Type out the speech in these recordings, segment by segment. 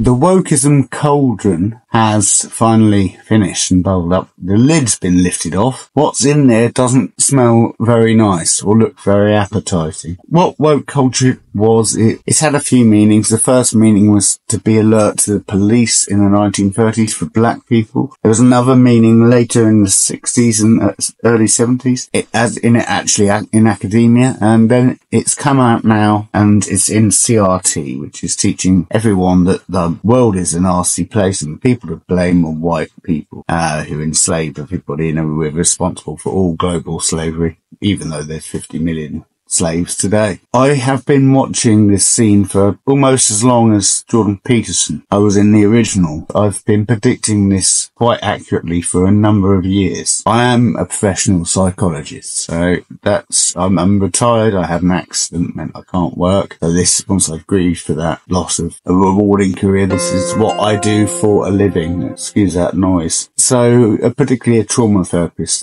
The wokeism cauldron has finally finished and bubbled up. The lid's been lifted off. What's in there doesn't smell very nice or look very appetizing. What woke culture was, it's had a few meanings. The first meaning was to be alert to the police in the 1930s for black people. There was another meaning later in the 60s and early 70s, in academia, and then it's come out now and it's in CRT, which is teaching everyone that the world is a nasty place and the people to blame are white people who enslaved everybody, and we're responsible for all global slavery, even though there's 50 million slaves today. I have been watching this scene for almost as long as Jordan Peterson. I was in the original. I've been predicting this quite accurately for a number of years. I am a professional psychologist, so that's, I'm retired, I had an accident, meant I can't work. So this, once I've grieved for that loss of a rewarding career, this is what I do for a living. Excuse that noise. So, particularly a trauma therapist,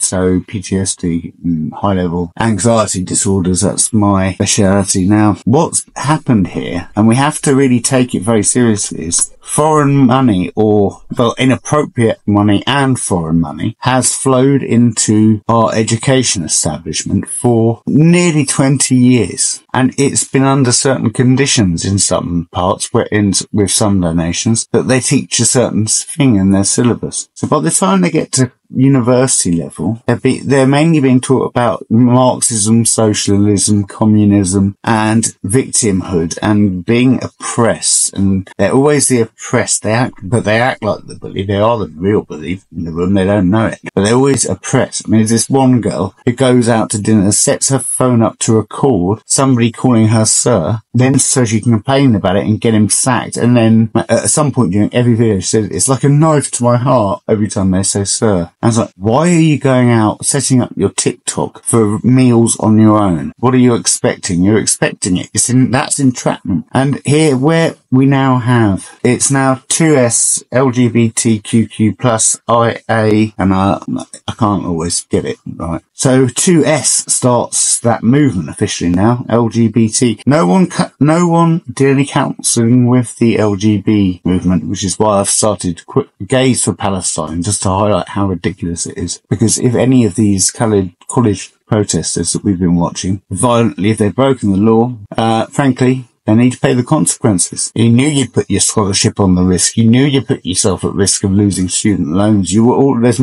so PTSD, high-level anxiety disorders, that's my speciality now. What's happened here, and we have to really take it very seriously, is foreign money, or well, inappropriate money and foreign money, has flowed into our education establishment for nearly 20 years. And it's been under certain conditions in some parts, with some donations, that they teach a certain thing in their syllabus. So by the time they get to university level, they're mainly being taught about Marxism, socialism, communism, and victimhood, and being oppressed. And they're always the oppressed. They act like the bully. They are the real bully in the room. They don't know it, but they're always oppressed. I mean, there's this one girl who goes out to dinner, sets her phone up to record somebody calling her sir, then so she can complain about it and get him sacked. And then at some point during every video, she says, "It's like a knife to my heart every time they say sir." I was like, why are you going out setting up your TikTok for meals on your own? What are you expecting? You're expecting it. That's entrapment. And here, where we now have, it's now 2S, LGBTQQ plus IA, and I can't always get it right. So 2S starts that movement officially now, LGBT. No one really counseling with the LGB movement, which is why I've started Gaze for Palestine, just to highlight how ridiculous it is. Because if any of these colored college protesters that we've been watching violently, if they've broken the law, frankly, they need to pay the consequences. You knew you'd put your scholarship on the risk. You knew you put yourself at risk of losing student loans. You were all, with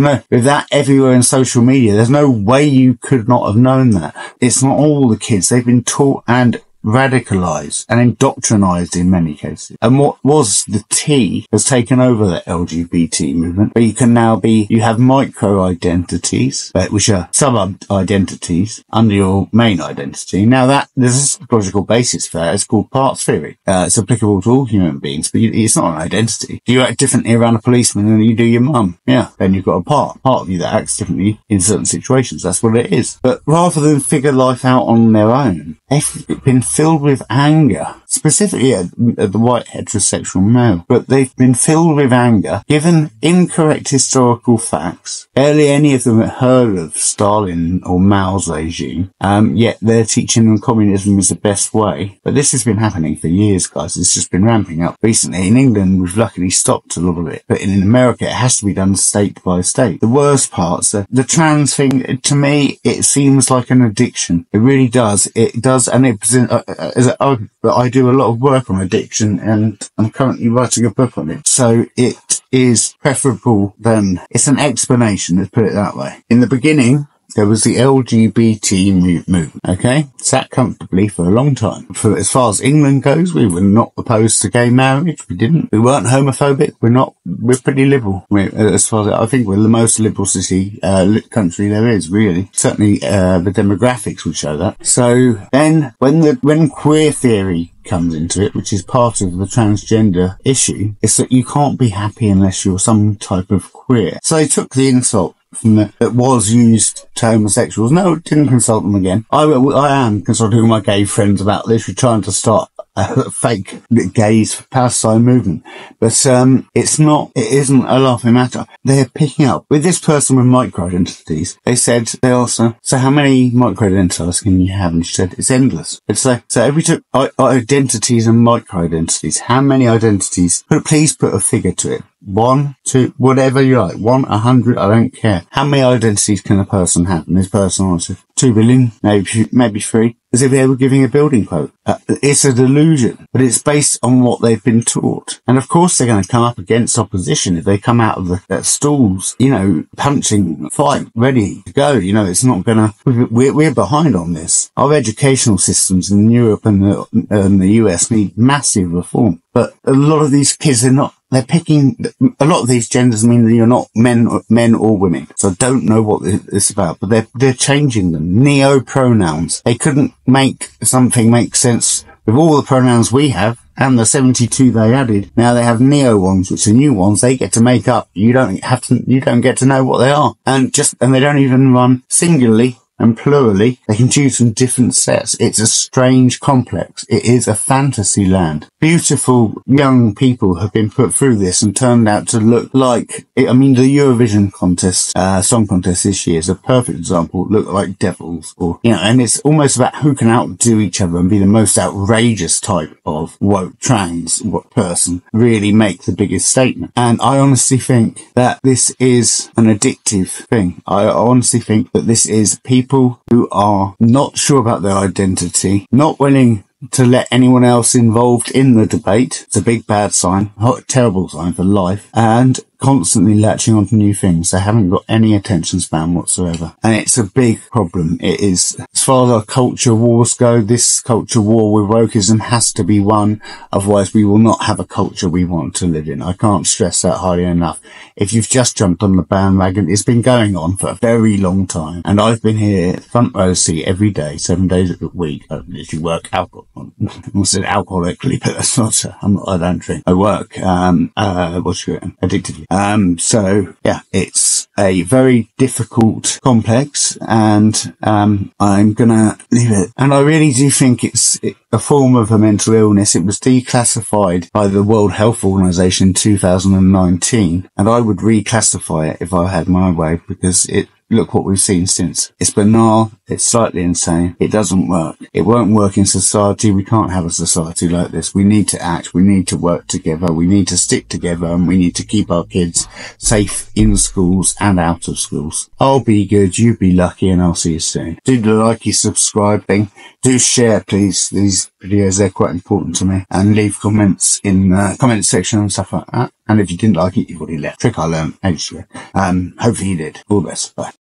that everywhere in social media, there's no way you could not have known that. It's not all the kids. They've been taught and radicalized and indoctrinated in many cases, and what was the T has taken over the LGBT movement, but you can now be, you have micro identities, which are sub identities under your main identity. Now that there's a psychological basis for that, it's called parts theory. It's applicable to all human beings, but it's not an identity. Do you act differently around a policeman than you do your mum? Yeah, then you've got a part of you that acts differently in certain situations. That's what it is. But rather than figure life out on their own, they've been filled with anger, specifically at the white heterosexual male, but they've been filled with anger, given incorrect historical facts. Barely any of them heard of Stalin or Mao's regime, yet they're teaching them communism is the best way. But this has been happening for years, guys. It's just been ramping up recently. In England, we've luckily stopped a lot of it, but in America, it has to be done state by state. The worst parts, the trans thing, to me, it seems like an addiction. It really does. It does, and it presents I do a lot of work on addiction, and I'm currently writing a book on it. So it is preferable than, it's an explanation, let's put it that way. In the beginning, there was the LGBT movement, okay? Sat comfortably for a long time. For as far as England goes, we were not opposed to gay marriage. We didn't. We weren't homophobic. We're pretty liberal. As far as I think, we're the most liberal country there is, really. Certainly, the demographics would show that. So then when queer theory comes into it, which is part of the transgender issue, is that you can't be happy unless you're some type of queer. So they took the insult that was used to homosexuals. No, didn't consult them again. I am consulting with my gay friends about this. We're trying to start fake Gaze for Palestine movement. But it isn't a laughing matter. They are picking up with this person with micro-identities. They said, they also, so how many micro-identities can you have? And she said, it's endless. It's like, so if we took identities and micro-identities, how many identities, please put a figure to it. 1, 2, whatever you like. 1, 100, I don't care. How many identities can a person have? And this person answered, 2 billion, maybe 3. As if they were giving a building quote. It's a delusion, but it's based on what they've been taught. And of course they're going to come up against opposition if they come out of the stalls, you know, punching, fight, ready to go. You know, it's not going to... We're behind on this. Our educational systems in Europe and the US need massive reform. But a lot of these kids are not... They're picking, a lot of these genders mean that you're not men or women. So I don't know what it's about, but they're changing them. Neo pronouns. They couldn't make something make sense with all the pronouns we have and the 72 they added. Now they have neo ones, which are new ones. They get to make up. You don't get to know what they are. And they don't even run singularly and plurally. They can choose from different sets. It's a strange complex. It is a fantasy land. Beautiful young people have been put through this and turned out to look like, the Eurovision contest, song contest this year is a perfect example, look like devils, or, you know, and it's almost about who can outdo each other and be the most outrageous type of woke trans person really make the biggest statement. And I honestly think that this is an addictive thing. I honestly think that this is people who are not sure about their identity, not willing to let anyone else involved in the debate. It's a big bad sign, terrible sign for life, and constantly latching onto new things. They haven't got any attention span whatsoever. And it's a big problem. It is, as far as our culture wars go, this culture war with wokeism has to be won. Otherwise, we will not have a culture we want to live in. I can't stress that highly enough. If you've just jumped on the bandwagon, it's been going on for a very long time. And I've been here front row seat every day, 7 days a week. I literally work alcohol. I said alcoholically, but that's not, I don't drink. I work, addictively. So yeah, it's a very difficult complex, and I'm gonna leave it. And I really do think it's a form of a mental illness. It was declassified by the World Health Organization in 2019, and I would reclassify it if I had my way, because look what we've seen since. It's banal. It's slightly insane. It doesn't work. It won't work in society. We can't have a society like this. We need to act. We need to work together. We need to stick together, and we need to keep our kids safe in schools and out of schools. I'll be good. You be lucky, and I'll see you soon. Do the likey, subscribe thing. Do share, please. These videos, they're quite important to me. And leave comments in the comment section and stuff like that. And if you didn't like it, you've already left. Trick I learned ages ago. Hopefully you did. All the best. Bye.